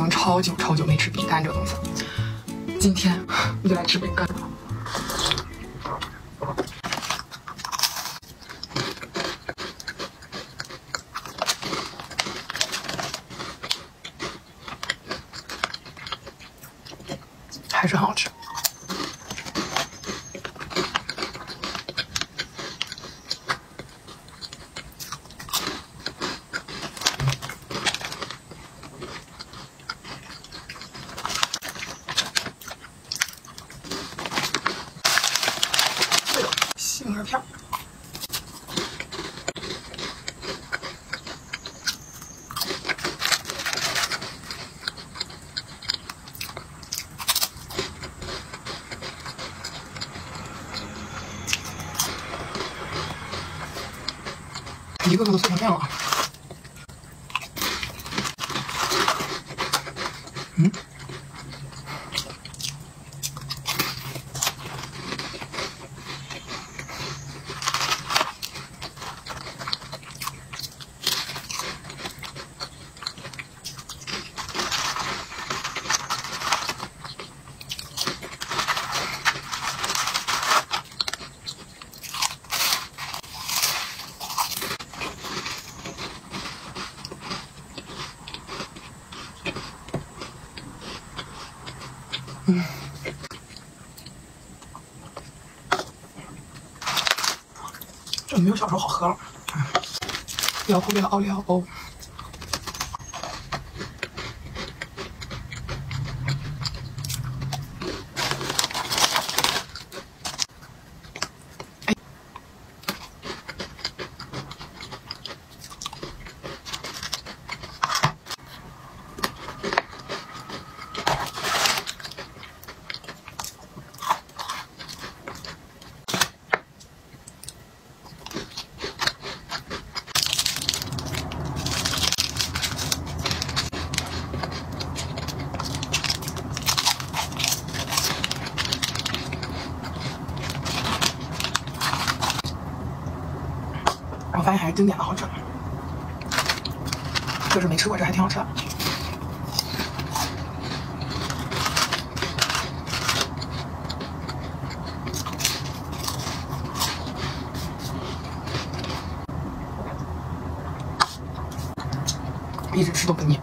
经超久超久没吃饼干这个东西了。今天我就来吃饼干。 还是很好吃。杏仁片。 一个个都碎成这样了，嗯，嗯，这没有小时候好喝了。不要忽略了奥利奥哦。 我发现还是经典的好吃，就是没吃过这还挺好吃的。一直吃都不腻。